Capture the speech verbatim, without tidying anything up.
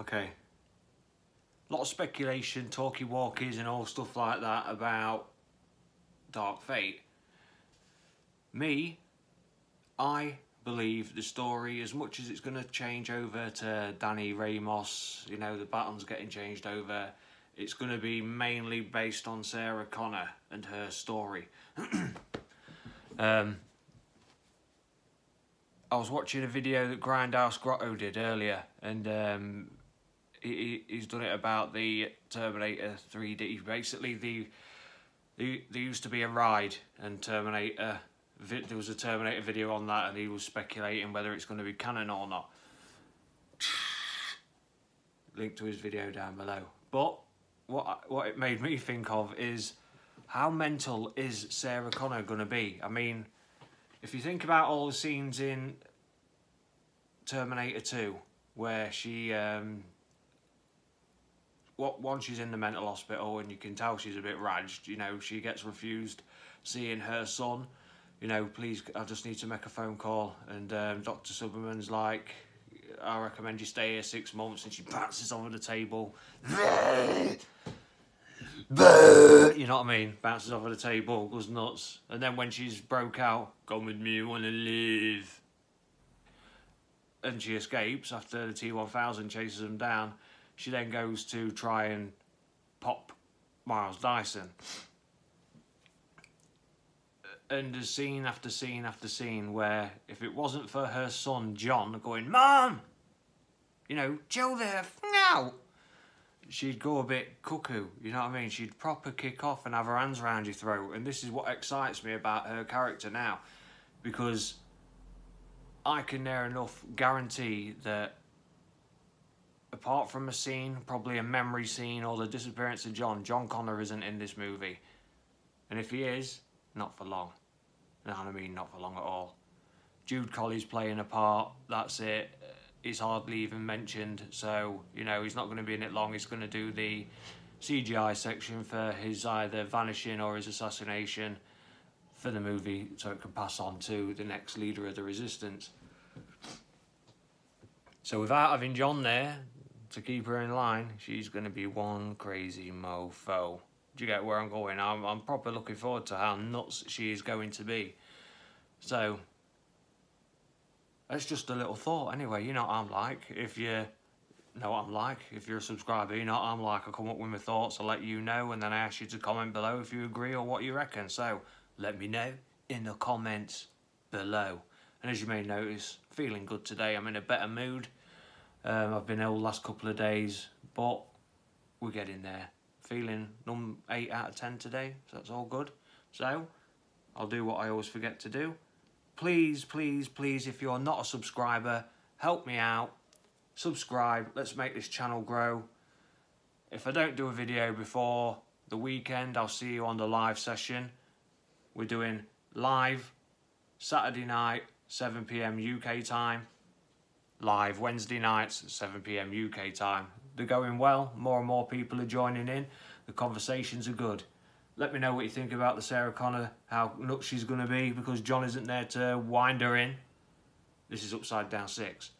Okay. A lot of speculation, talkie walkies and all stuff like that about Dark Fate. Me, I believe the story, as much as it's going to change over to Danny Ramos, you know, the baton's getting changed over, it's going to be mainly based on Sarah Connor and her story. um, I was watching a video that Grindhouse Grotto did earlier, and um, he, he's done it about the Terminator three D. Basically, the, the there used to be a ride, and Terminator, there was a Terminator video on that, and he was speculating whether it's going to be canon or not. Link to his video down below. But what what it made me think of is, how mental is Sarah Connor going to be? I mean, if you think about all the scenes in Terminator two, where she, um, what once she's in the mental hospital and you can tell she's a bit raged, you know, she gets refused seeing her son. You know, please, I just need to make a phone call. And um, Doctor Suberman's like, I recommend you stay here six months. And she bounces over the table. You know what I mean? Bounces over the table, goes nuts. And then when she's broke out, come with me, you wanna live. And she escapes after the T one thousand chases them down. She then goes to try and pop Miles Dyson. And there's scene after scene after scene where, if it wasn't for her son, John, going, Mom! You know, chill the F now! She'd go a bit cuckoo, you know what I mean? She'd proper kick off and have her hands around your throat. And this is what excites me about her character now. Because I can near enough guarantee that, apart from a scene, probably a memory scene, or the disappearance of John, John Connor isn't in this movie. And if he is, not for long. No, I mean not for long at all. Jude Colley's playing a part, that's it. He's hardly even mentioned, so, you know, he's not going to be in it long. He's going to do the C G I section for his either vanishing or his assassination for the movie, so it can pass on to the next leader of the Resistance. So without having John there to keep her in line, she's going to be one crazy mofo. Do you get where I'm going? I'm, I'm proper looking forward to how nuts she is going to be. So, that's just a little thought anyway. You know what I'm like. If you know what I'm like, if you're a subscriber, you know what I'm like. I come up with my thoughts, I let you know, and then I ask you to comment below if you agree or what you reckon. So, let me know in the comments below. And as you may notice, feeling good today. I'm in a better mood. Um, I've been ill the last couple of days, but we're getting there. Feeling numb eight out of ten today, so that's all good. So, I'll do what I always forget to do. Please, please, please, if you're not a subscriber, help me out. Subscribe, let's make this channel grow. If I don't do a video before the weekend, I'll see you on the live session. We're doing live Saturday night, seven p m U K time. Live Wednesday nights, seven p m U K time. They're going well, more and more people are joining in, the conversations are good. Let me know what you think about the Sarah Connor, how nuts she's going to be, because John isn't there to wind her in. This is Upside Down Six.